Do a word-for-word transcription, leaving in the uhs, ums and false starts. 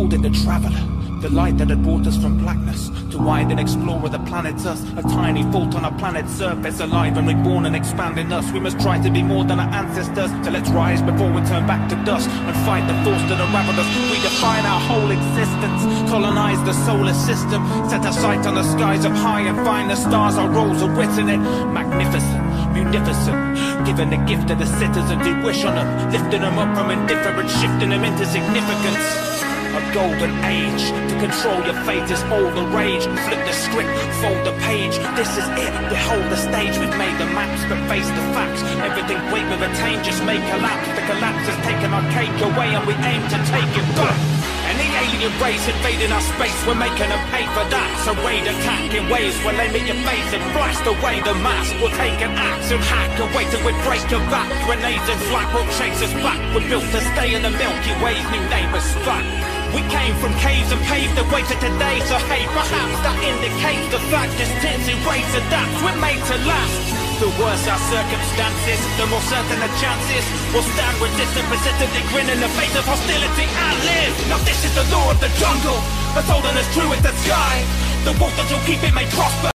called it the Traveler, the light that had brought us from blackness to wide and explore the planet's us, a tiny fault on a planet's surface, alive and reborn and expanding us. We must try to be more than our ancestors, till let's rise before we turn back to dust and fight the force that unraveled us. We define our whole existence, colonize the solar system, set our sight on the skies up high and find the stars. Our roles are written in magnificent, munificent, given the gift of the citizens, we wish on them, lifting them up from indifference, shifting them into significance. A golden age, to control your fate is all the rage. Flip the script, fold the page, this is it, behold the stage. We've made the maps, but face the facts. Everything great we've attained just may collapse. The collapse has taken our cake away and we aim to take it back. Any alien race invading our space, we're making them pay for that. So raid attack in waves, we'll aim at your face and blast away the mask. We'll take an axe and hack away till we break your back. Grenades and flak will chase us back. We're built to stay in the Milky Way's new name is Spack. We came from caves and paved the way to today. So hey, perhaps that indicates the fact this tints erase adapts. We're made to last. The worse our circumstances, the more certain the chances. We'll stand resistant, persistently grin in the face of hostility and live. Now this is the law of the jungle, that's holding us true as the sky. The wolf that you'll keep it may prosper.